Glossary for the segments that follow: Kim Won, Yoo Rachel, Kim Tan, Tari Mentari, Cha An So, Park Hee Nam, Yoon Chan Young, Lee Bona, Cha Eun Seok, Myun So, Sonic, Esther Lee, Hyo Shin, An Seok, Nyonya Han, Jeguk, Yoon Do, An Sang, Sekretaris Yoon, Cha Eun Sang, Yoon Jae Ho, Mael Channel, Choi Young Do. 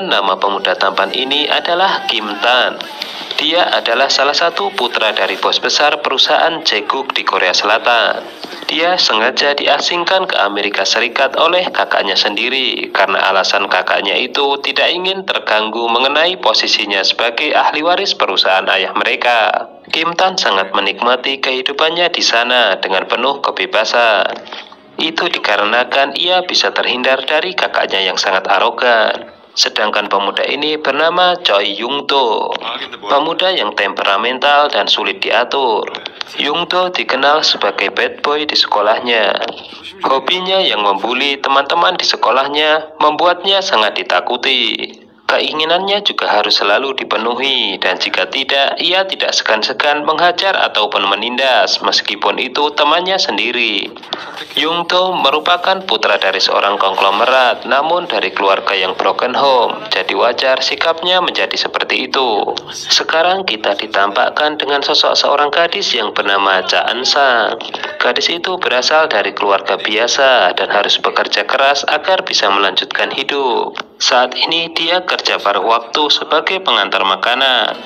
Dan nama pemuda tampan ini adalah Kim Tan. Dia adalah salah satu putra dari bos besar perusahaan Jeguk di Korea Selatan. Dia sengaja diasingkan ke Amerika Serikat oleh kakaknya sendiri karena alasan kakaknya itu tidak ingin terganggu mengenai posisinya sebagai ahli waris perusahaan ayah mereka. Kim Tan sangat menikmati kehidupannya di sana dengan penuh kebebasan. Itu dikarenakan ia bisa terhindar dari kakaknya yang sangat arogan. Sedangkan pemuda ini bernama Choi Young Do, pemuda yang temperamental dan sulit diatur. Young Do dikenal sebagai bad boy di sekolahnya. Hobinya yang membuli teman-teman di sekolahnya membuatnya sangat ditakuti. Keinginannya juga harus selalu dipenuhi, dan jika tidak, ia tidak segan-segan menghajar ataupun menindas, meskipun itu temannya sendiri. Yoon Do merupakan putra dari seorang konglomerat, namun dari keluarga yang broken home, jadi wajar sikapnya menjadi seperti itu. Sekarang kita ditampakkan dengan sosok seorang gadis yang bernama Cha Eun Sang. Gadis itu berasal dari keluarga biasa dan harus bekerja keras agar bisa melanjutkan hidup. Saat ini dia kerja paruh waktu sebagai pengantar makanan.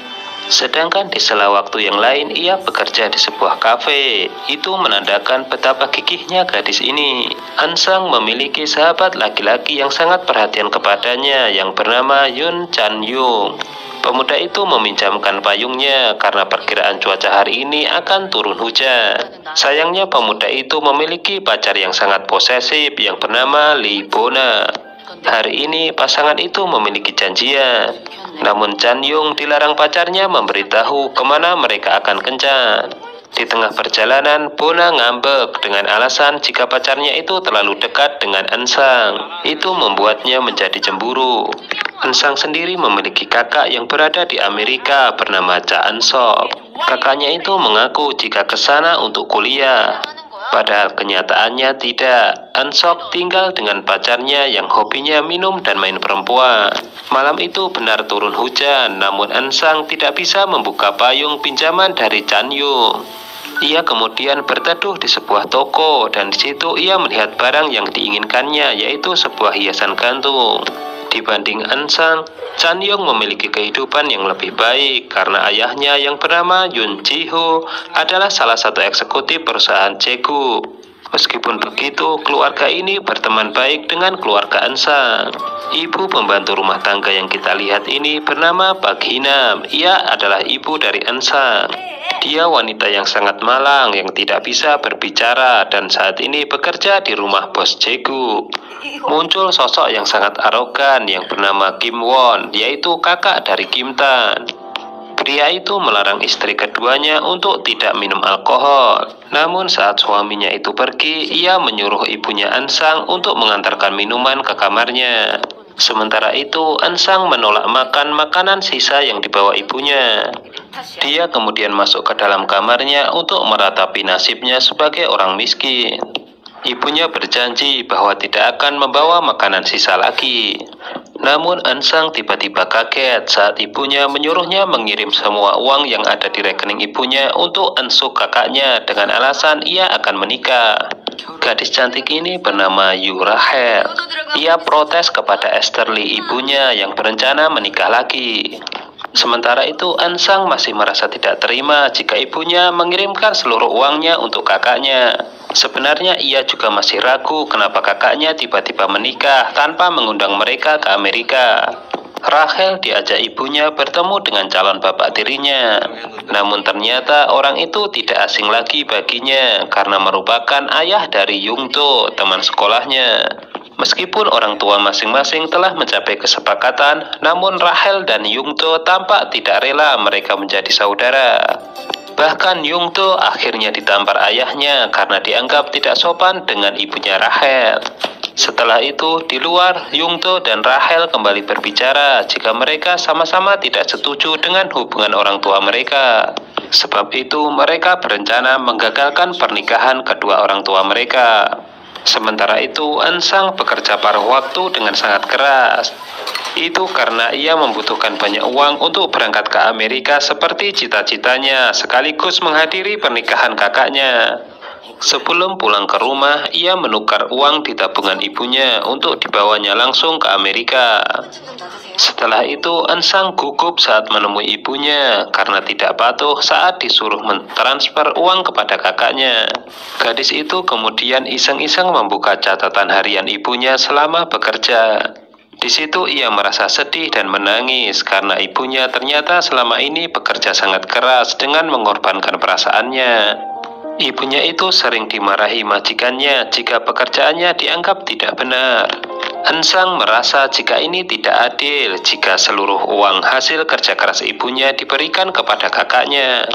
Sedangkan di sela waktu yang lain ia bekerja di sebuah kafe. Itu menandakan betapa gigihnya gadis ini. Eun Sang memiliki sahabat laki-laki yang sangat perhatian kepadanya yang bernama Yoon Chan Young. Pemuda itu meminjamkan payungnya karena perkiraan cuaca hari ini akan turun hujan. Sayangnya pemuda itu memiliki pacar yang sangat posesif yang bernama Lee Bona. Hari ini pasangan itu memiliki janjian, namun Chan Young dilarang pacarnya memberitahu kemana mereka akan kencan. Di tengah perjalanan, Bona ngambek dengan alasan jika pacarnya itu terlalu dekat dengan Eun Sang. Itu membuatnya menjadi cemburu. Eun Sang sendiri memiliki kakak yang berada di Amerika bernama Cha An So. Kakaknya itu mengaku jika ke sana untuk kuliah. Padahal kenyataannya tidak. Eun Seok tinggal dengan pacarnya yang hobinya minum dan main perempuan. Malam itu benar turun hujan, namun Eun Sang tidak bisa membuka payung pinjaman dari Chan Young. Ia kemudian berteduh di sebuah toko dan di situ ia melihat barang yang diinginkannya, yaitu sebuah hiasan gantung. Dibanding Eun Sang, Chan Young memiliki kehidupan yang lebih baik karena ayahnya yang bernama Yoon Jae Ho adalah salah satu eksekutif perusahaan Jeguk. Meskipun begitu, keluarga ini berteman baik dengan keluarga Eun Sang. Ibu pembantu rumah tangga yang kita lihat ini bernama Park Hee Nam. Ia adalah ibu dari Eun Sang. Dia wanita yang sangat malang yang tidak bisa berbicara dan saat ini bekerja di rumah bos Jeguk. Muncul sosok yang sangat arogan yang bernama Kim Won, yaitu kakak dari Kim Tan. Pria itu melarang istri keduanya untuk tidak minum alkohol. Namun saat suaminya itu pergi, ia menyuruh ibunya Eun Sang untuk mengantarkan minuman ke kamarnya. Sementara itu, Eun Sang menolak makan makanan sisa yang dibawa ibunya. Dia kemudian masuk ke dalam kamarnya untuk meratapi nasibnya sebagai orang miskin. Ibunya berjanji bahwa tidak akan membawa makanan sisa lagi. Namun Eun Sang tiba-tiba kaget saat ibunya menyuruhnya mengirim semua uang yang ada di rekening ibunya untuk Eun Seok kakaknya dengan alasan ia akan menikah. Gadis cantik ini bernama Yoo Rachel. Ia protes kepada Esther Lee ibunya yang berencana menikah lagi. Sementara itu Eun Sang masih merasa tidak terima jika ibunya mengirimkan seluruh uangnya untuk kakaknya. Sebenarnya ia juga masih ragu kenapa kakaknya tiba-tiba menikah tanpa mengundang mereka ke Amerika. Rachel diajak ibunya bertemu dengan calon bapak tirinya. Namun ternyata orang itu tidak asing lagi baginya karena merupakan ayah dari Yoon Do, teman sekolahnya. Meskipun orang tua masing-masing telah mencapai kesepakatan, namun Rachel dan Yoon Do tampak tidak rela mereka menjadi saudara. Bahkan Yoon Do akhirnya ditampar ayahnya karena dianggap tidak sopan dengan ibunya Rachel. Setelah itu, di luar, Yoon Do dan Rachel kembali berbicara jika mereka sama-sama tidak setuju dengan hubungan orang tua mereka. Sebab itu, mereka berencana menggagalkan pernikahan kedua orang tua mereka. Sementara itu, Eun Sang bekerja paruh waktu dengan sangat keras. Itu karena ia membutuhkan banyak uang untuk berangkat ke Amerika seperti cita-citanya, sekaligus menghadiri pernikahan kakaknya. Sebelum pulang ke rumah, ia menukar uang di tabungan ibunya untuk dibawanya langsung ke Amerika. Setelah itu, Eun Sang gugup saat menemui ibunya karena tidak patuh saat disuruh mentransfer uang kepada kakaknya. Gadis itu kemudian iseng-iseng membuka catatan harian ibunya selama bekerja. Di situ ia merasa sedih dan menangis karena ibunya ternyata selama ini bekerja sangat keras dengan mengorbankan perasaannya. Ibunya itu sering dimarahi majikannya jika pekerjaannya dianggap tidak benar. Eun Sang merasa jika ini tidak adil jika seluruh uang hasil kerja keras ibunya diberikan kepada kakaknya.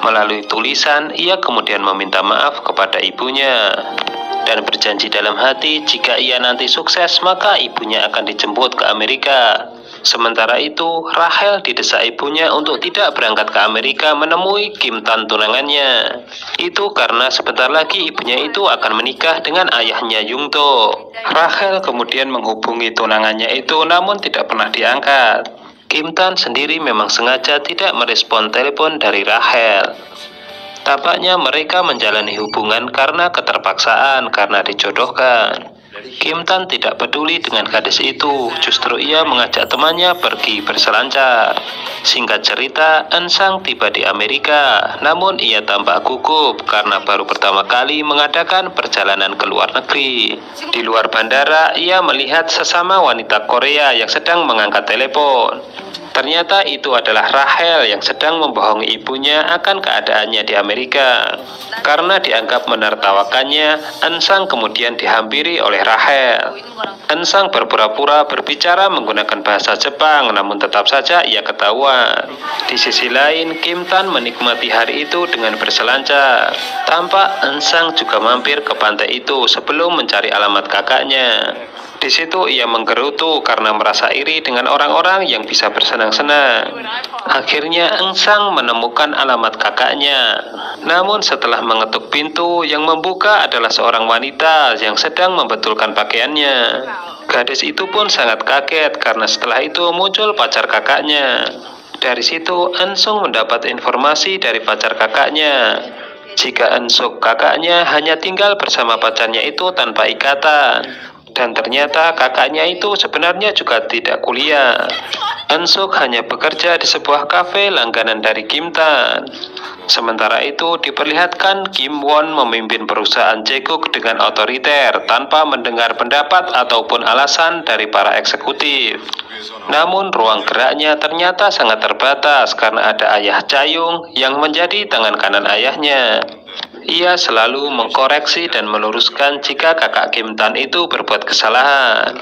Melalui tulisan, ia kemudian meminta maaf kepada ibunya dan berjanji dalam hati jika ia nanti sukses maka ibunya akan dijemput ke Amerika. Sementara itu, Rachel didesak ibunya untuk tidak berangkat ke Amerika menemui Kim Tan tunangannya. Itu karena sebentar lagi ibunya itu akan menikah dengan ayahnya Yoon Do. Rachel kemudian menghubungi tunangannya itu namun tidak pernah diangkat. Kim Tan sendiri memang sengaja tidak merespon telepon dari Rachel. Tampaknya mereka menjalani hubungan karena keterpaksaan, karena dijodohkan. Kim Tan tidak peduli dengan gadis itu, justru ia mengajak temannya pergi berselancar. Singkat cerita, Eun Sang tiba di Amerika, namun ia tampak gugup karena baru pertama kali mengadakan perjalanan ke luar negeri. Di luar bandara, ia melihat sesama wanita Korea yang sedang mengangkat telepon. Ternyata itu adalah Rachel yang sedang membohongi ibunya akan keadaannya di Amerika. Karena dianggap menertawakannya, Eun Sang kemudian dihampiri oleh Rachel. Eun Sang berpura-pura berbicara menggunakan bahasa Jepang, namun tetap saja ia ketahuan. Di sisi lain, Kim Tan menikmati hari itu dengan berselancar. Tampak Eun Sang juga mampir ke pantai itu sebelum mencari alamat kakaknya. Di situ ia menggerutu karena merasa iri dengan orang-orang yang bisa bersenang-senang. Akhirnya Eun Sang menemukan alamat kakaknya. Namun setelah mengetuk pintu, yang membuka adalah seorang wanita yang sedang membetulkan pakaiannya. Gadis itu pun sangat kaget karena setelah itu muncul pacar kakaknya. Dari situ Eun Sang mendapat informasi dari pacar kakaknya. Jika Eun Sang kakaknya hanya tinggal bersama pacarnya itu tanpa ikatan. Dan ternyata kakaknya itu sebenarnya juga tidak kuliah. Eun Sang hanya bekerja di sebuah kafe langganan dari Kim Tan. Sementara itu diperlihatkan Kim Won memimpin perusahaan Jeguk dengan otoriter tanpa mendengar pendapat ataupun alasan dari para eksekutif. Namun ruang geraknya ternyata sangat terbatas karena ada ayah Cha Young yang menjadi tangan kanan ayahnya. Ia selalu mengkoreksi dan meluruskan jika kakak Kim Tan itu berbuat kesalahan.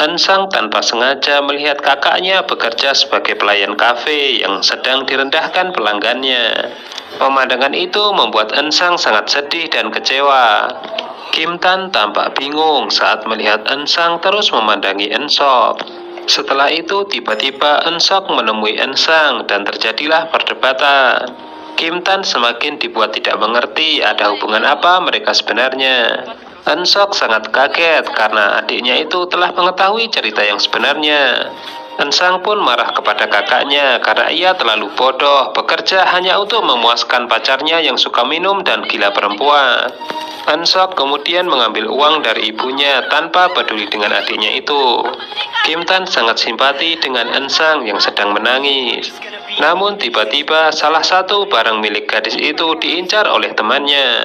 Eun Sang tanpa sengaja melihat kakaknya bekerja sebagai pelayan kafe yang sedang direndahkan pelanggannya. Pemandangan itu membuat Eun Sang sangat sedih dan kecewa. Kim Tan tampak bingung saat melihat Eun Sang terus memandangi Eun Seok. Setelah itu tiba-tiba Eun Seok menemui Eun Sang dan terjadilah perdebatan. Kim Tan semakin dibuat tidak mengerti ada hubungan apa mereka sebenarnya. Eun Seok sangat kaget karena adiknya itu telah mengetahui cerita yang sebenarnya. Eun Sang pun marah kepada kakaknya karena ia terlalu bodoh bekerja hanya untuk memuaskan pacarnya yang suka minum dan gila perempuan. Eun Seok kemudian mengambil uang dari ibunya tanpa peduli dengan adiknya itu. Kim Tan sangat simpati dengan Eun Sang yang sedang menangis. Namun tiba-tiba salah satu barang milik gadis itu diincar oleh temannya.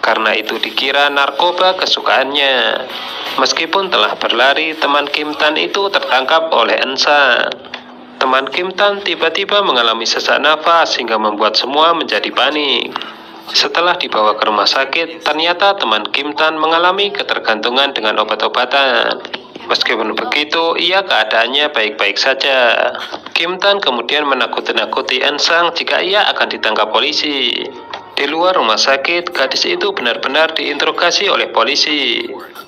Karena itu dikira narkoba kesukaannya. Meskipun telah berlari, teman Kim Tan itu tertangkap oleh Eun Sang. Teman Kim Tan tiba-tiba mengalami sesak nafas hingga membuat semua menjadi panik. Setelah dibawa ke rumah sakit, ternyata teman Kim Tan mengalami ketergantungan dengan obat-obatan. Meskipun begitu, ia keadaannya baik-baik saja. Kim Tan kemudian menakut-nakuti Eun Sang jika ia akan ditangkap polisi. Di luar rumah sakit, gadis itu benar-benar diinterogasi oleh polisi.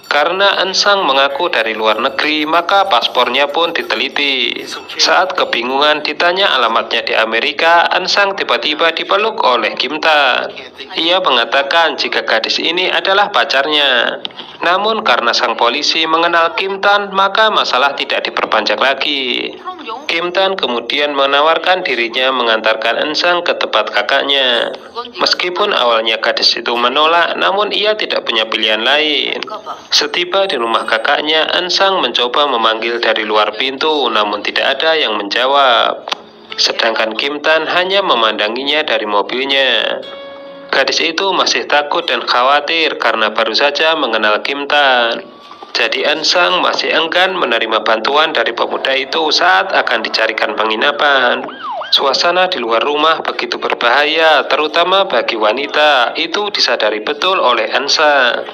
Karena Eun Sang mengaku dari luar negeri, maka paspornya pun diteliti. Saat kebingungan ditanya alamatnya di Amerika, Eun Sang tiba-tiba dipeluk oleh Kim Tan. Ia mengatakan jika gadis ini adalah pacarnya. Namun karena sang polisi mengenal Kim Tan, maka masalah tidak diperpanjang lagi. Kim Tan kemudian menawarkan dirinya mengantarkan Eun Sang ke tempat kakaknya. Meskipun awalnya gadis itu menolak, namun ia tidak punya pilihan lain. Setiba di rumah kakaknya, Eun Sang mencoba memanggil dari luar pintu, namun tidak ada yang menjawab. Sedangkan Kim Tan hanya memandanginya dari mobilnya. Gadis itu masih takut dan khawatir karena baru saja mengenal Kim Tan. Jadi Eun Sang masih enggan menerima bantuan dari pemuda itu saat akan dicarikan penginapan. Suasana di luar rumah begitu berbahaya, terutama bagi wanita. Itu disadari betul oleh Eun Sang.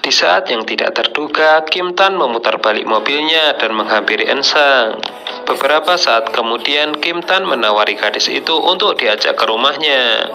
Di saat yang tidak terduga, Kim Tan memutar balik mobilnya dan menghampiri Eun Sang. Beberapa saat kemudian, Kim Tan menawari gadis itu untuk diajak ke rumahnya.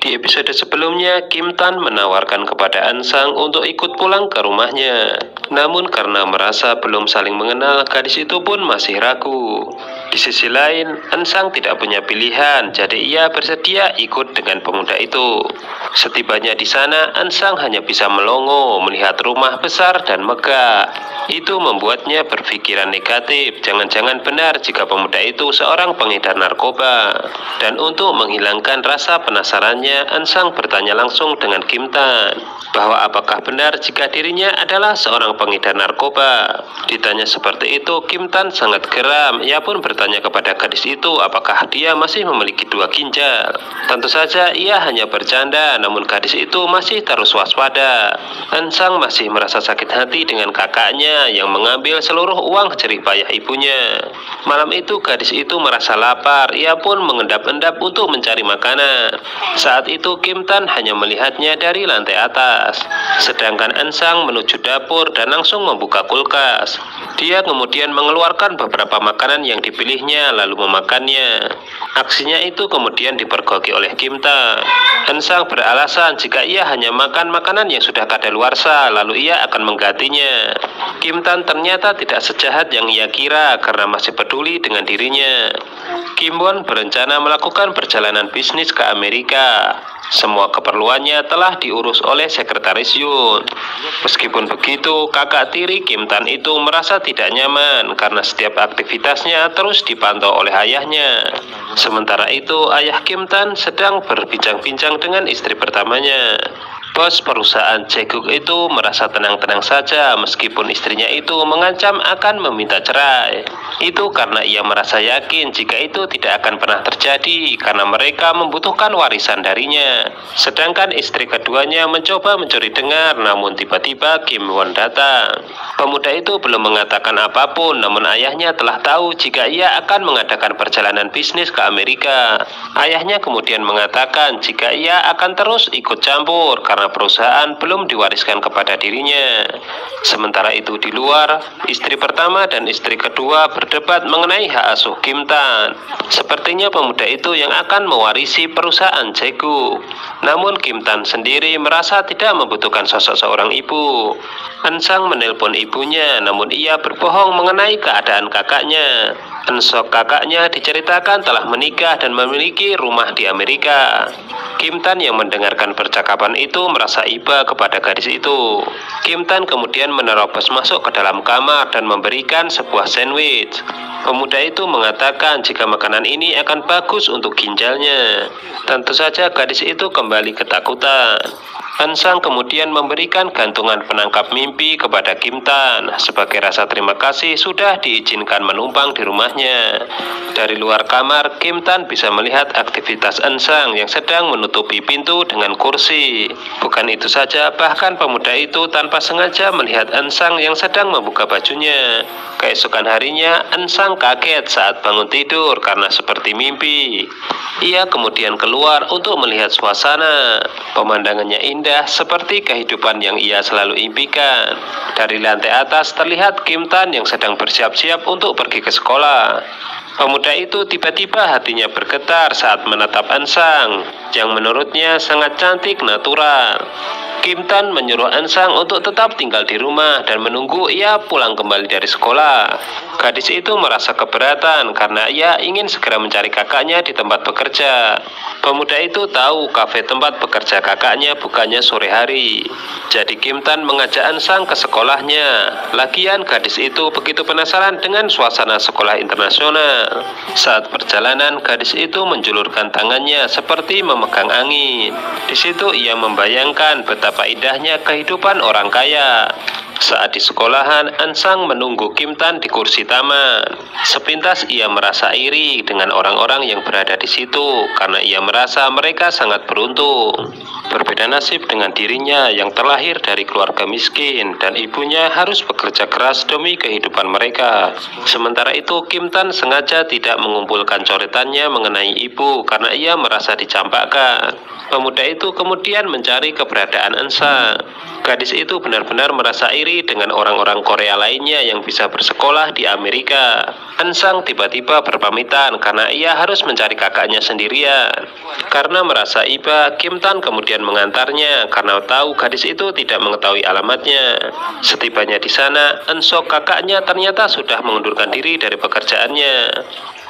Di episode sebelumnya, Kim Tan menawarkan kepada Eun Sang untuk ikut pulang ke rumahnya. Namun karena merasa belum saling mengenal, gadis itu pun masih ragu. Di sisi lain, Eun Sang tidak punya pilihan, jadi ia bersedia ikut dengan pemuda itu. Setibanya di sana, Eun Sang hanya bisa melongo melihat rumah besar dan megah. Itu membuatnya berpikiran negatif, jangan-jangan benar jika pemuda itu seorang pengedar narkoba. Dan untuk menghilangkan rasa penasarannya, Eun Sang bertanya langsung dengan Kim Tan bahwa apakah benar jika dirinya adalah seorang pengedar narkoba. Ditanya seperti itu, Kim Tan sangat geram. Ia pun bertanya kepada gadis itu apakah dia masih memiliki dua ginjal. Tentu saja ia hanya bercanda, namun gadis itu masih terus waspada. Eun Sang masih merasa sakit hati dengan kakaknya yang mengambil seluruh uang jerih payah ibunya. Malam itu gadis itu merasa lapar. Ia pun mengendap-endap untuk mencari makanan. Saat itu Kim Tan hanya melihatnya dari lantai atas, sedangkan Eun Sang menuju dapur dan langsung membuka kulkas. Dia kemudian mengeluarkan beberapa makanan yang dipilihnya lalu memakannya. Aksinya itu kemudian dipergoki oleh Kim Tan. Eun Sang beralasan jika ia hanya makan makanan yang sudah kadaluarsa, lalu ia akan menggantinya. Kim Tan ternyata tidak sejahat yang ia kira karena masih peduli dengan dirinya. Kim Won berencana melakukan perjalanan bisnis ke Amerika. Semua keperluannya telah diurus oleh Sekretaris Yoon. Meskipun begitu, kakak tiri Kim Tan itu merasa tidak nyaman karena setiap aktivitasnya terus dipantau oleh ayahnya. Sementara itu, ayah Kim Tan sedang berbincang-bincang dengan istri pertamanya. Bos perusahaan Jeguk itu merasa tenang-tenang saja meskipun istrinya itu mengancam akan meminta cerai. Itu karena ia merasa yakin jika itu tidak akan pernah terjadi karena mereka membutuhkan warisan darinya. Sedangkan istri keduanya mencoba mencuri dengar, namun tiba-tiba Kim Won datang. Pemuda itu belum mengatakan apapun, namun ayahnya telah tahu jika ia akan mengadakan perjalanan bisnis ke Amerika. Ayahnya kemudian mengatakan jika ia akan terus ikut campur karena perusahaan belum diwariskan kepada dirinya. Sementara itu di luar, istri pertama dan istri kedua berdebat mengenai hak asuh Kim Tan. Sepertinya pemuda itu yang akan mewarisi perusahaan Jeguk. Namun Kim Tan sendiri merasa tidak membutuhkan sosok seorang ibu. Eun Sang menelpon ibunya, namun ia berbohong mengenai keadaan kakaknya. Cha An So kakaknya diceritakan telah menikah dan memiliki rumah di Amerika. Kim Tan yang mendengarkan percakapan itu merasa iba kepada gadis itu. Kim Tan kemudian menerobos masuk ke dalam kamar dan memberikan sebuah sandwich. Pemuda itu mengatakan jika makanan ini akan bagus untuk ginjalnya. Tentu saja gadis itu kembali ketakutan. Eun Sang kemudian memberikan gantungan penangkap mimpi kepada Kim Tan sebagai rasa terima kasih sudah diizinkan menumpang di rumahnya. Dari luar kamar, Kim Tan bisa melihat aktivitas Eun Sang yang sedang menutupi pintu dengan kursi. Bukan itu saja, bahkan pemuda itu tanpa sengaja melihat Eun Sang yang sedang membuka bajunya. Keesokan harinya, Eun Sang kaget saat bangun tidur karena seperti mimpi. Ia kemudian keluar untuk melihat suasana. Pemandangannya indah seperti kehidupan yang ia selalu impikan. Dari lantai atas terlihat Kim Tan yang sedang bersiap-siap untuk pergi ke sekolah. Pemuda itu tiba-tiba hatinya bergetar saat menatap Eun Sang yang menurutnya sangat cantik natural. Kim Tan menyuruh An Sang untuk tetap tinggal di rumah dan menunggu ia pulang kembali dari sekolah. Gadis itu merasa keberatan karena ia ingin segera mencari kakaknya di tempat bekerja. Pemuda itu tahu kafe tempat bekerja kakaknya bukannya sore hari. Jadi Kim Tan mengajak An Sang ke sekolahnya. Lagian gadis itu begitu penasaran dengan suasana sekolah internasional. Saat perjalanan, gadis itu menjulurkan tangannya seperti memegang angin. Di situ ia membayangkan betapa indahnya kehidupan orang kaya. Saat di sekolahan, An Sang menunggu Kim Tan di kursi taman. Sepintas ia merasa iri dengan orang-orang yang berada di situ karena ia merasa mereka sangat beruntung. Berbeda nasib dengan dirinya yang terlahir dari keluarga miskin dan ibunya harus bekerja keras demi kehidupan mereka. Sementara itu, Kim Tan sengaja tidak mengumpulkan coretannya mengenai ibu karena ia merasa dicampakkan. Pemuda itu kemudian mencari keberadaan An Sang. Gadis itu benar-benar merasa iri dengan orang-orang Korea lainnya yang bisa bersekolah di Amerika. An Sang tiba-tiba berpamitan karena ia harus mencari kakaknya sendirian. Karena merasa iba, Kim Tan kemudian mengantarnya karena tahu gadis itu tidak mengetahui alamatnya. Setibanya di sana, An Seok kakaknya ternyata sudah mengundurkan diri dari pekerjaannya.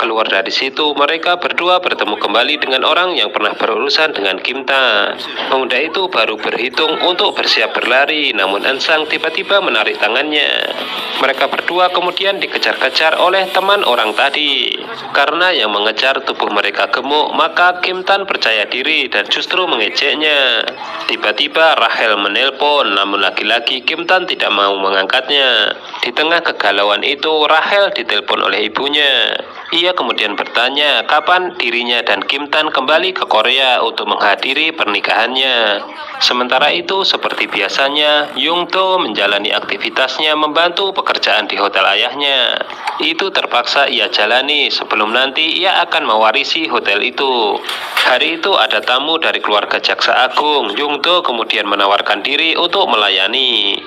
Keluar dari situ, mereka berdua bertemu kembali dengan orang yang pernah berurusan dengan Kim Tan. Pemuda itu baru berhitung untuk bersiap berlari, namun An Sang tiba-tiba menarik tangannya. Mereka berdua kemudian dikejar-kejar oleh teman orang tadi. Karena yang mengejar tubuh mereka gemuk, maka Kim Tan percaya diri dan justru mengejeknya. Tiba-tiba Rachel menelpon, namun lagi-lagi Kim Tan tidak mau mengangkatnya. Di tengah kegalauan itu, Rachel ditelepon oleh ibunya. Ia kemudian bertanya kapan dirinya dan Kim Tan kembali ke Korea untuk menghadiri pernikahannya. Sementara itu, seperti biasanya, Young Do menjalani aktivitasnya membantu pekerjaan di hotel ayahnya. Itu terpaksa ia jalani sebelum nanti ia akan mewarisi hotel itu. Hari itu ada tamu dari keluarga Jaksa Agung. Young Do kemudian menawarkan diri untuk melayani.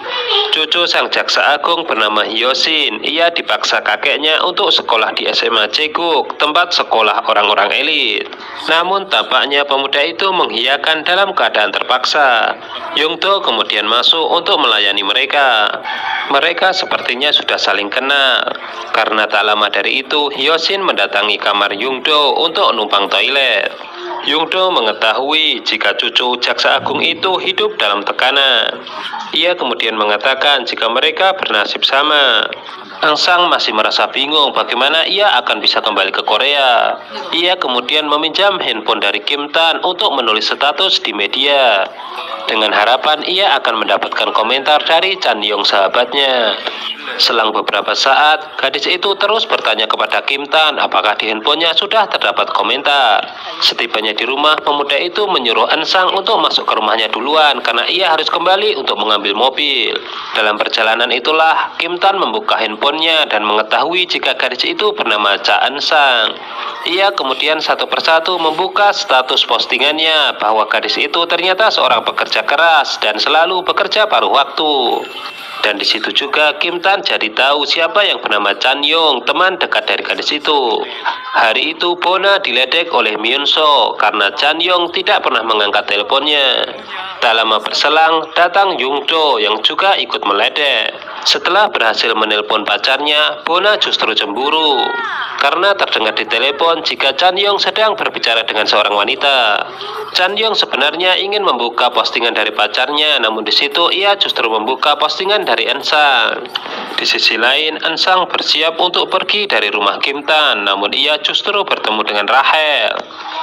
Cucu sang Jaksa Agung bernama Hyo Shin. Ia dipaksa kakeknya untuk sekolah di SMA Jeguk, tempat sekolah orang-orang elit. Namun tampaknya pemuda itu menghiakan dalam keadaan terpaksa. Young Do kemudian masuk untuk melayani mereka. Mereka sepertinya sudah saling kenal. Karena tak lama dari itu, Hyo Shin mendatangi kamar Young Do untuk numpang toilet. Young Do mengetahui jika cucu Jaksa Agung itu hidup dalam tekanan. Ia kemudian mengatakan jika mereka bernasib sama. An Sang masih merasa bingung bagaimana ia akan bisa kembali ke Korea. Ia kemudian meminjam handphone dari Kim Tan untuk menulis status di media. Dengan harapan ia akan mendapatkan komentar dari Chan Young sahabatnya. Selang beberapa saat, gadis itu terus bertanya kepada Kim Tan apakah di handphonenya sudah terdapat komentar. Setibanya di rumah, pemuda itu menyuruh An Sang untuk masuk ke rumahnya duluan karena ia harus kembali untuk mengambil mobil. Dalam perjalanan itulah, Kim Tan membuka handphonenya dan mengetahui jika gadis itu bernama Cha Eun Sang. Ia kemudian satu persatu membuka status postingannya bahwa gadis itu ternyata seorang pekerja keras dan selalu bekerja paruh waktu. Dan di situ juga Kim Tan jadi tahu siapa yang bernama Chan Young, teman dekat dari gadis itu. Hari itu Bona diledek oleh Myun So karena Chan Young tidak pernah mengangkat teleponnya. Tak lama berselang, datang Young Do yang juga ikut meledek. Setelah berhasil menelpon pacarnya, Bona justru cemburu karena terdengar di telepon jika Chan Young sedang berbicara dengan seorang wanita. Chan Young sebenarnya ingin membuka postingan dari pacarnya, namun di situ ia justru membuka postingan dari An Sang. Di sisi lain, An Sang bersiap untuk pergi dari rumah Kim Tan, namun ia justru bertemu dengan Rachel.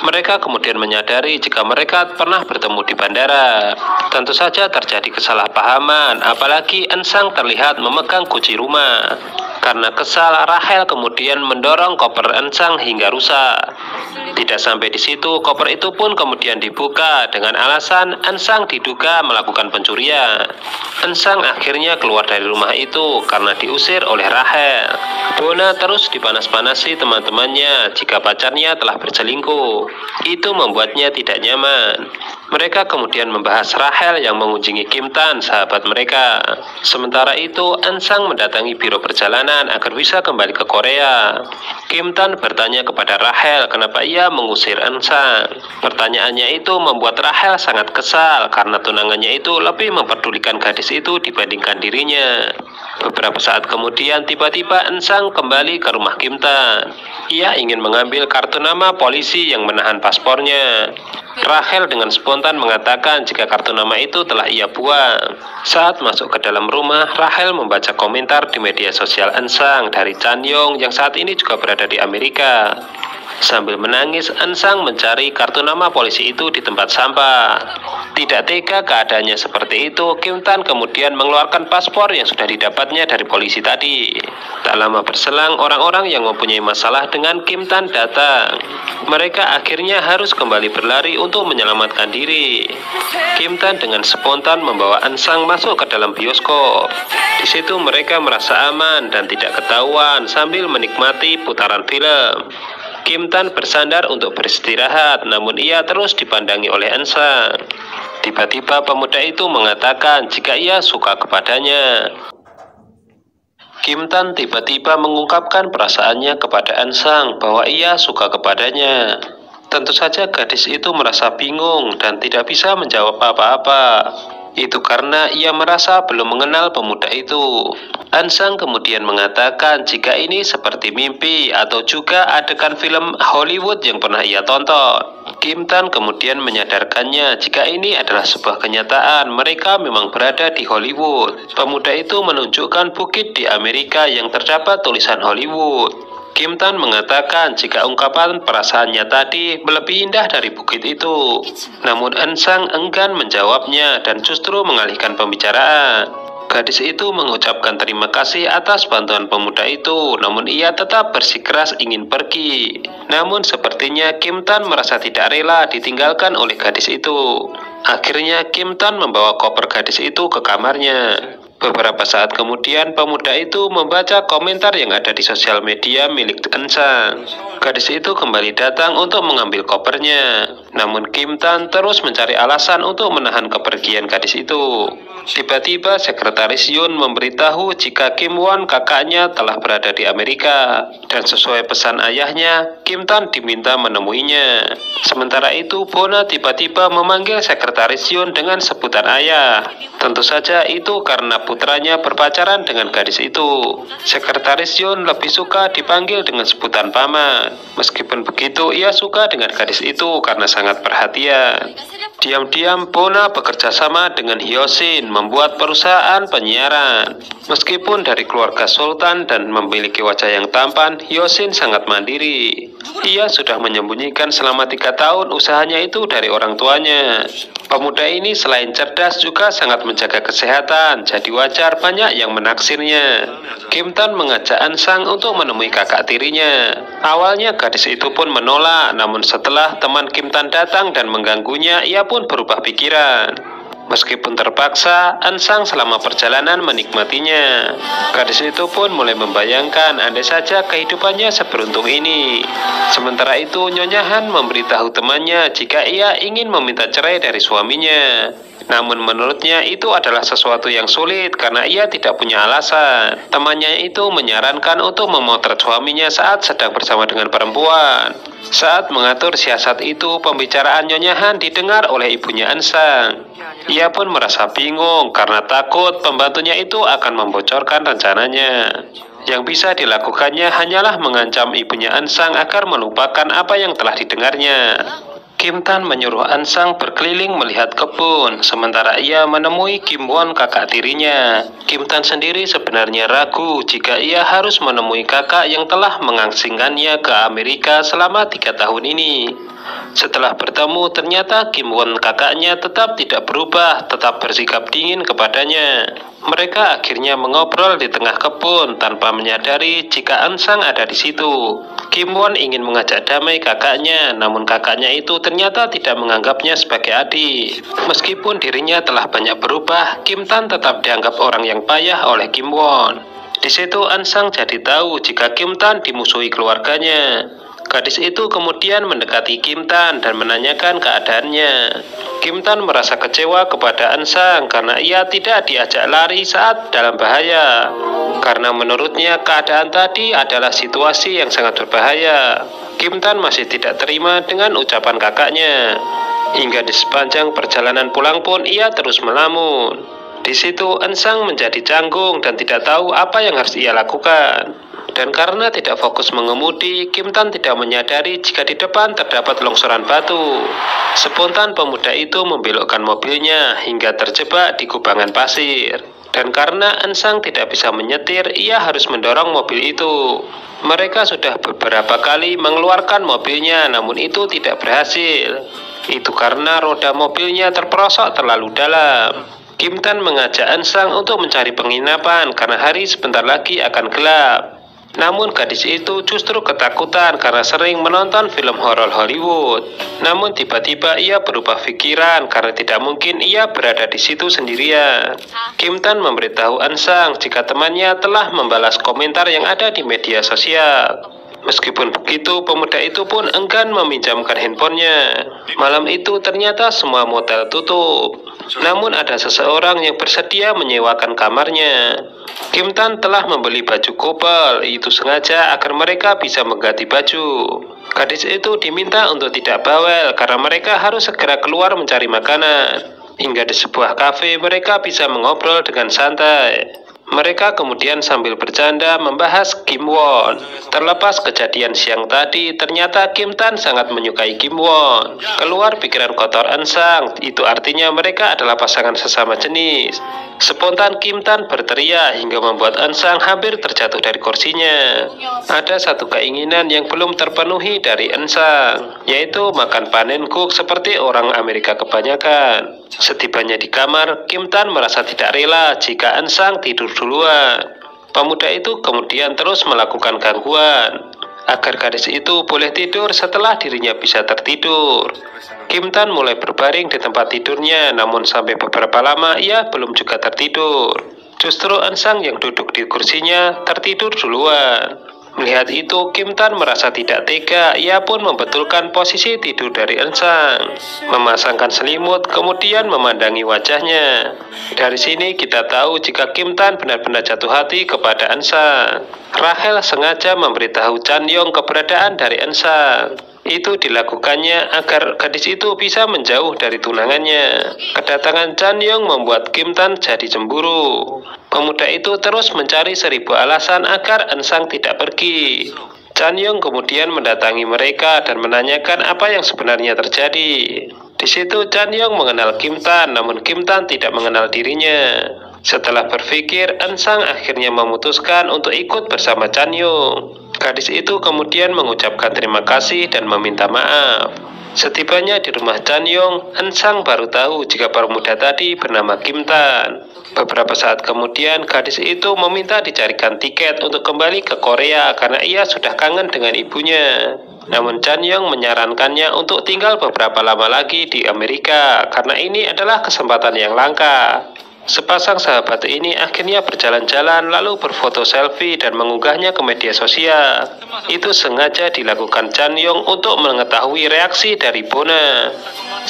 Mereka kemudian menyadari jika mereka pernah bertemu di bandara. Tentu saja terjadi kesalahpahaman, apalagi An Sang terlihat memegang kunci rumah. Karena kesal, Rachel kemudian mendorong koper An Sang hingga rusak. Tidak sampai di situ, koper itu pun kemudian dibuka dengan alasan An Sang diduga melakukan pencurian. An Sang akhirnya keluar dari rumah itu karena diusir oleh Rachel. Bona terus dipanas-panasi teman-temannya jika pacarnya telah berselingkuh. Itu membuatnya tidak nyaman. Mereka kemudian membahas Rachel yang mengunjungi Kim Tan, sahabat mereka. Sementara itu, An Sang mendatangi biro perjalanan agar bisa kembali ke Korea. Kim Tan bertanya kepada Rachel kenapa ia mengusir An Sang. Pertanyaannya itu membuat Rachel sangat kesal karena tunangannya itu lebih memperdulikan gadis itu dibandingkan dirinya. Beberapa saat kemudian, tiba-tiba An Sang kembali ke rumah Kim Tan. Ia ingin mengambil kartu nama polisi yang menahan paspornya. Rachel dengan spontan mengatakan jika kartu nama itu telah ia buang. Saat masuk ke dalam rumah, Rachel membaca komentar di media sosial An Sang dari Chan Young yang saat ini juga berada di Amerika. Sambil menangis, An Sang mencari kartu nama polisi itu di tempat sampah. Tidak tega keadaannya seperti itu, Kim Tan kemudian mengeluarkan paspor yang sudah didapatnya dari polisi tadi. Tak lama berselang, orang-orang yang mempunyai masalah dengan Kim Tan datang. Mereka akhirnya harus kembali berlari untuk menyelamatkan diri. Kim Tan dengan spontan membawa An Sang masuk ke dalam bioskop. Di situ mereka merasa aman dan tidak ketahuan sambil menikmati putaran film. Kim Tan bersandar untuk beristirahat, namun ia terus dipandangi oleh An Sang. Tiba-tiba pemuda itu mengatakan jika ia suka kepadanya. Kim Tan tiba-tiba mengungkapkan perasaannya kepada An Sang bahwa ia suka kepadanya. Tentu saja gadis itu merasa bingung dan tidak bisa menjawab apa-apa. Itu karena ia merasa belum mengenal pemuda itu. An Sang kemudian mengatakan jika ini seperti mimpi atau juga adegan film Hollywood yang pernah ia tonton. Kim Tan kemudian menyadarkannya jika ini adalah sebuah kenyataan, mereka memang berada di Hollywood. Pemuda itu menunjukkan bukit di Amerika yang terdapat tulisan Hollywood. Kim Tan mengatakan jika ungkapan perasaannya tadi lebih indah dari bukit itu. Namun An Sang enggan menjawabnya dan justru mengalihkan pembicaraan. Gadis itu mengucapkan terima kasih atas bantuan pemuda itu, namun ia tetap bersikeras ingin pergi. Namun sepertinya Kim Tan merasa tidak rela ditinggalkan oleh gadis itu. Akhirnya Kim Tan membawa koper gadis itu ke kamarnya. Beberapa saat kemudian, pemuda itu membaca komentar yang ada di sosial media milik An Sang. Gadis itu kembali datang untuk mengambil kopernya. Namun Kim Tan terus mencari alasan untuk menahan kepergian gadis itu. Tiba-tiba Sekretaris Yoon memberitahu jika Kim Won kakaknya telah berada di Amerika. Dan sesuai pesan ayahnya, Kim Tan diminta menemuinya. Sementara itu, Bona tiba-tiba memanggil Sekretaris Yoon dengan sebutan ayah. Tentu saja itu karena putranya berpacaran dengan gadis itu. Sekretaris Yoon lebih suka dipanggil dengan sebutan paman. Meskipun begitu, ia suka dengan gadis itu karena sangat perhatian. Diam-diam, Bona bekerja sama dengan Hyo Shin membuat perusahaan penyiaran. Meskipun dari keluarga Sultan dan memiliki wajah yang tampan, Hyo Shin sangat mandiri. Ia sudah menyembunyikan selama 3 tahun usahanya itu dari orang tuanya. Pemuda ini selain cerdas juga sangat menjaga kesehatan, jadi wajar banyak yang menaksirnya. Kim Tan mengajak An Sang untuk menemui kakak tirinya. Awalnya gadis itu pun menolak, namun setelah teman Kim Tan datang dan mengganggunya, ia pun berubah pikiran. Meskipun terpaksa, An Sang selama perjalanan menikmatinya. Gadis itu pun mulai membayangkan andai saja kehidupannya seberuntung ini. Sementara itu, Nyonya Han memberitahu temannya jika ia ingin meminta cerai dari suaminya. Namun menurutnya itu adalah sesuatu yang sulit karena ia tidak punya alasan. Temannya itu menyarankan untuk memotret suaminya saat sedang bersama dengan perempuan. Saat mengatur siasat itu, pembicaraan Nyonya Han didengar oleh ibunya An Sang. Ia pun merasa bingung karena takut pembantunya itu akan membocorkan rencananya. Yang bisa dilakukannya hanyalah mengancam ibunya An Sang agar melupakan apa yang telah didengarnya. Kim Tan menyuruh An Sang berkeliling melihat kebun, sementara ia menemui Kim Won kakak tirinya. Kim Tan sendiri sebenarnya ragu jika ia harus menemui kakak yang telah mengasingkannya ke Amerika selama 3 tahun ini. Setelah bertemu, ternyata Kim Won kakaknya tetap tidak berubah, tetap bersikap dingin kepadanya. Mereka akhirnya mengobrol di tengah kebun tanpa menyadari jika An Sang ada di situ. Kim Won ingin mengajak damai kakaknya, namun kakaknya itu ternyata tidak menganggapnya sebagai adik. Meskipun dirinya telah banyak berubah, Kim Tan tetap dianggap orang yang payah oleh Kim Won. Di situ An Sang jadi tahu jika Kim Tan dimusuhi keluarganya. Gadis itu kemudian mendekati Kim Tan dan menanyakan keadaannya. Kim Tan merasa kecewa kepada An Sang karena ia tidak diajak lari saat dalam bahaya. Karena menurutnya keadaan tadi adalah situasi yang sangat berbahaya. Kim Tan masih tidak terima dengan ucapan kakaknya. Hingga di sepanjang perjalanan pulang pun ia terus melamun. Di situ An Sang menjadi canggung dan tidak tahu apa yang harus ia lakukan. Dan karena tidak fokus mengemudi, Kim Tan tidak menyadari jika di depan terdapat longsoran batu. Spontan pemuda itu membelokkan mobilnya hingga terjebak di kubangan pasir. Dan karena An Sang tidak bisa menyetir, ia harus mendorong mobil itu. Mereka sudah beberapa kali mengeluarkan mobilnya, namun itu tidak berhasil. Itu karena roda mobilnya terperosok terlalu dalam. Kim Tan mengajak An Sang untuk mencari penginapan karena hari sebentar lagi akan gelap. Namun gadis itu justru ketakutan karena sering menonton film horor Hollywood. Namun tiba-tiba ia berubah pikiran karena tidak mungkin ia berada di situ sendirian. Kim Tan memberitahu An Sang jika temannya telah membalas komentar yang ada di media sosial. Meskipun begitu, pemuda itu pun enggan meminjamkan handphonenya. Malam itu ternyata semua motel tutup. Namun ada seseorang yang bersedia menyewakan kamarnya. Kim Tan telah membeli baju couple, itu sengaja agar mereka bisa mengganti baju. Gadis itu diminta untuk tidak bawel karena mereka harus segera keluar mencari makanan. Hingga di sebuah kafe mereka bisa mengobrol dengan santai. Mereka kemudian sambil bercanda membahas Kim Won. Terlepas kejadian siang tadi, ternyata Kim Tan sangat menyukai Kim Won. Keluar pikiran kotor An Sang, itu artinya mereka adalah pasangan sesama jenis. Spontan Kim Tan berteriak hingga membuat An Sang hampir terjatuh dari kursinya. Ada satu keinginan yang belum terpenuhi dari An Sang, yaitu makan panenkuk seperti orang Amerika kebanyakan. Setibanya di kamar, Kim Tan merasa tidak rela jika An Sang tidur duluan. Pemuda itu kemudian terus melakukan gangguan agar gadis itu boleh tidur setelah dirinya bisa tertidur. Kim Tan mulai berbaring di tempat tidurnya, namun sampai beberapa lama ia belum juga tertidur. Justru An Sang yang duduk di kursinya tertidur duluan. Melihat itu, Kim Tan merasa tidak tega. Ia pun membetulkan posisi tidur dari An Sang, memasangkan selimut, kemudian memandangi wajahnya. Dari sini kita tahu jika Kim Tan benar-benar jatuh hati kepada An Sang. Rachel sengaja memberitahu Chan Young keberadaan dari An Sang. Itu dilakukannya agar gadis itu bisa menjauh dari tunangannya. Kedatangan Chan Young membuat Kim Tan jadi cemburu. Pemuda itu terus mencari 1000 alasan agar An Sang tidak pergi. Chan Young kemudian mendatangi mereka dan menanyakan apa yang sebenarnya terjadi. Di situ Chan Young mengenal Kim Tan, namun Kim Tan tidak mengenal dirinya. Setelah berpikir, An Sang akhirnya memutuskan untuk ikut bersama Chan Young. Gadis itu kemudian mengucapkan terima kasih dan meminta maaf. Setibanya di rumah Chan Young, An Sang baru tahu jika pemuda tadi bernama Kim Tan. Beberapa saat kemudian, gadis itu meminta dicarikan tiket untuk kembali ke Korea karena ia sudah kangen dengan ibunya. Namun Chan Young menyarankannya untuk tinggal beberapa lama lagi di Amerika karena ini adalah kesempatan yang langka. Sepasang sahabat ini akhirnya berjalan-jalan lalu berfoto selfie dan mengunggahnya ke media sosial. Itu sengaja dilakukan Chan Young untuk mengetahui reaksi dari Bona.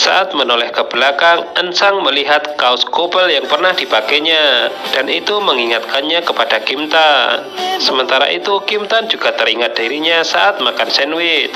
Saat menoleh ke belakang, An Sang melihat kaos couple yang pernah dipakainya dan itu mengingatkannya kepada Kim Tan. Sementara itu Kim Tan juga teringat dirinya saat makan sandwich.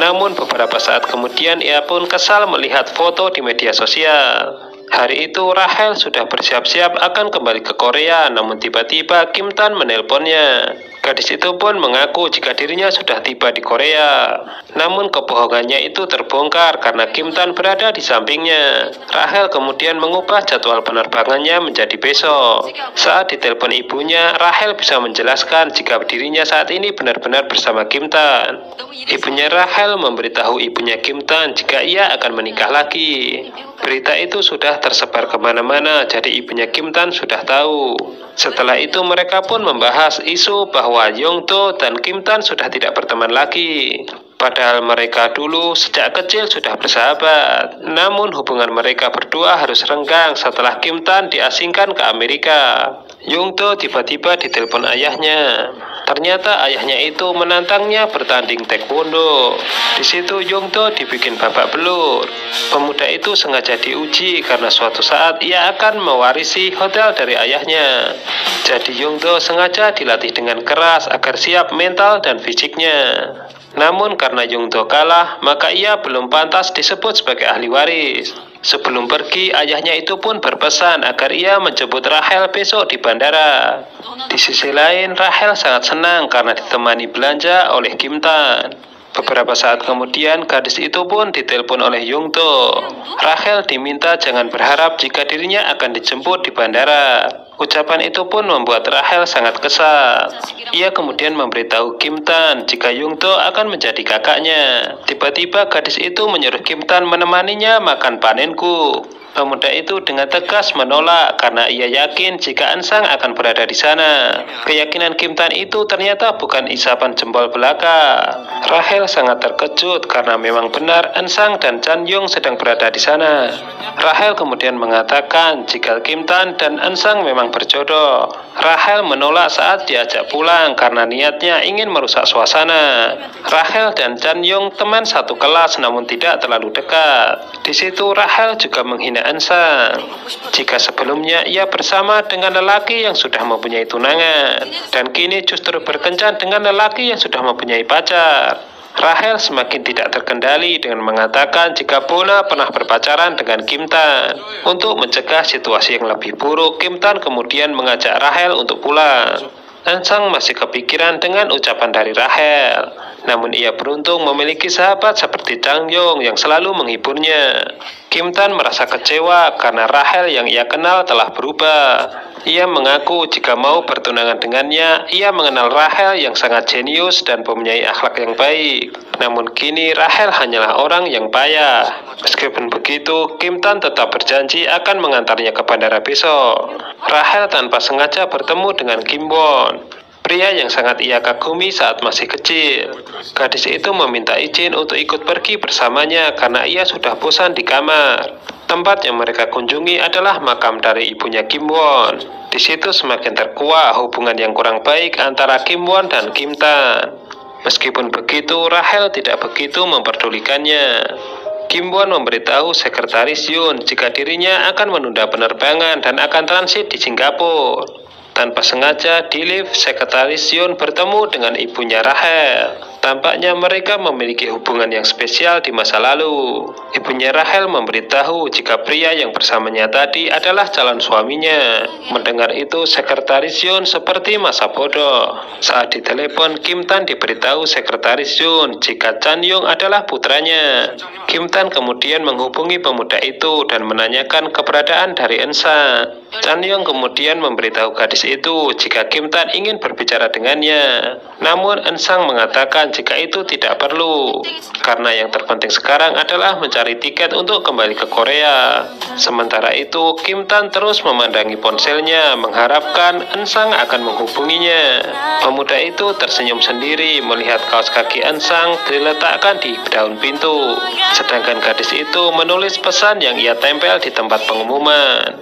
Namun beberapa saat kemudian ia pun kesal melihat foto di media sosial. Hari itu Rachel sudah bersiap-siap akan kembali ke Korea, namun tiba-tiba Kim Tan menelponnya. Gadis itu pun mengaku jika dirinya sudah tiba di Korea. Namun kebohongannya itu terbongkar karena Kim Tan berada di sampingnya. Rachel kemudian mengubah jadwal penerbangannya menjadi besok. Saat ditelepon ibunya, Rachel bisa menjelaskan jika dirinya saat ini benar-benar bersama Kim Tan. Ibunya Rachel memberitahu ibunya Kim Tan jika ia akan menikah lagi. Berita itu sudah tersebar kemana-mana, jadi ibunya Kim Tan sudah tahu. Setelah itu mereka pun membahas isu bahwa Young Do dan Kim Tan sudah tidak berteman lagi. Padahal mereka dulu sejak kecil sudah bersahabat. Namun hubungan mereka berdua harus renggang setelah Kim Tan diasingkan ke Amerika. Yoon Do tiba-tiba ditelepon ayahnya. Ternyata ayahnya itu menantangnya bertanding taekwondo. Di situ Yoon Do dibikin babak belur. Pemuda itu sengaja diuji karena suatu saat ia akan mewarisi hotel dari ayahnya. Jadi Yoon Do sengaja dilatih dengan keras agar siap mental dan fisiknya. Namun karena Yoon Do kalah, maka ia belum pantas disebut sebagai ahli waris. Sebelum pergi, ayahnya itu pun berpesan agar ia menjemput Rachel besok di bandara. Di sisi lain, Rachel sangat senang karena ditemani belanja oleh Kim Tan. Beberapa saat kemudian, gadis itu pun ditelepon oleh Yoon Do. Rachel diminta jangan berharap jika dirinya akan dijemput di bandara. Ucapan itu pun membuat Rachel sangat kesal. Ia kemudian memberitahu Kim Tan jika Yoon Do akan menjadi kakaknya. Tiba-tiba gadis itu menyuruh Kim Tan menemaninya makan panenku. Pemuda itu dengan tegas menolak karena ia yakin jika An Sang akan berada di sana. Keyakinan Kim Tan itu ternyata bukan isapan jempol belaka. Rachel sangat terkejut karena memang benar An Sang dan Chan Young sedang berada di sana. Rachel kemudian mengatakan jika Kim Tan dan An Sang memang berjodoh. Rachel menolak saat diajak pulang karena niatnya ingin merusak suasana. Rachel dan Chan Young teman satu kelas namun tidak terlalu dekat. Di situ Rachel juga menghina An Sang. Jika sebelumnya ia bersama dengan lelaki yang sudah mempunyai tunangan dan kini justru berkencan dengan lelaki yang sudah mempunyai pacar. Rachel semakin tidak terkendali dengan mengatakan jika Bona pernah berpacaran dengan Kim Tan. Untuk mencegah situasi yang lebih buruk, Kim Tan kemudian mengajak Rachel untuk pulang. An Sang masih kepikiran dengan ucapan dari Rachel. Namun ia beruntung memiliki sahabat seperti Chan Young yang selalu menghiburnya. Kim Tan merasa kecewa karena Rachel yang ia kenal telah berubah. Ia mengaku jika mau bertunangan dengannya, ia mengenal Rachel yang sangat jenius dan mempunyai akhlak yang baik. Namun kini Rachel hanyalah orang yang payah. Meskipun begitu, Kim Tan tetap berjanji akan mengantarnya ke bandara besok. Rachel tanpa sengaja bertemu dengan Kim Won, pria yang sangat ia kagumi saat masih kecil. Gadis itu meminta izin untuk ikut pergi bersamanya karena ia sudah bosan di kamar. Tempat yang mereka kunjungi adalah makam dari ibunya Kim Won. Di situ semakin terkuak hubungan yang kurang baik antara Kim Won dan Kim Tan. Meskipun begitu, Rachel tidak begitu memperdulikannya. Kim Won memberitahu Sekretaris Yoon jika dirinya akan menunda penerbangan dan akan transit di Singapura. Tanpa sengaja di lift, Sekretaris Yoon bertemu dengan ibunya Rachel. Tampaknya mereka memiliki hubungan yang spesial di masa lalu. Ibunya Rachel memberitahu jika pria yang bersamanya tadi adalah calon suaminya. Mendengar itu, Sekretaris Yoon seperti masa bodoh. Saat ditelepon, Kim Tan diberitahu Sekretaris Yoon jika Chan Young adalah putranya. Kim Tan kemudian menghubungi pemuda itu dan menanyakan keberadaan dari An Sang. Chan Young kemudian memberitahu gadis itu jika Kim Tan ingin berbicara dengannya. Namun An Sang mengatakan jika itu tidak perlu, karena yang terpenting sekarang adalah mencari tiket untuk kembali ke Korea. Sementara itu, Kim Tan terus memandangi ponselnya, mengharapkan An Sang akan menghubunginya. Pemuda itu tersenyum sendiri melihat kaos kaki An Sang diletakkan di daun pintu. Sedangkan gadis itu menulis pesan yang ia tempel di tempat pengumuman.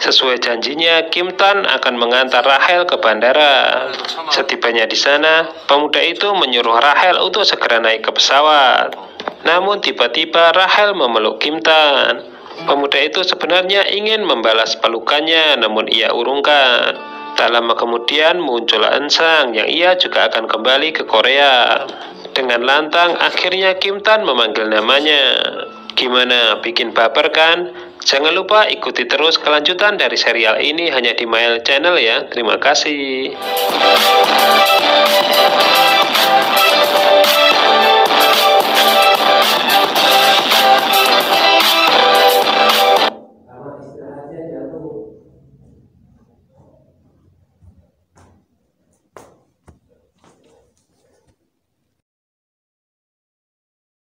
Sesuai janjinya, Kim Tan akan mengantar Rachel ke bandara. Setibanya di sana, pemuda itu menyuruh Rachel untuk segera naik ke pesawat. Namun tiba-tiba Rachel memeluk Kim Tan. Pemuda itu sebenarnya ingin membalas pelukannya, namun ia urungkan. Tak lama kemudian muncul An Sang yang ia juga akan kembali ke Korea. Dengan lantang, akhirnya Kim Tan memanggil namanya. Gimana, bikin baper kan? Jangan lupa ikuti terus kelanjutan dari serial ini hanya di Mael Channel ya. Terima kasih.